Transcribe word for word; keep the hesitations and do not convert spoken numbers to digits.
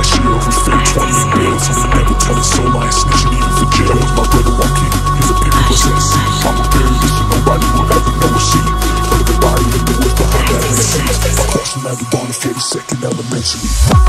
cashier who's fake twenty bills. I never tell a soul, I ain't snitching even for jail. My brother, I keep he's a paper possess. I'ma bury this so nobody will ever know a sheet. Heard the body in the woods behind that M C. I crossed him out of dawn forty-second elementary. forty-second elementary.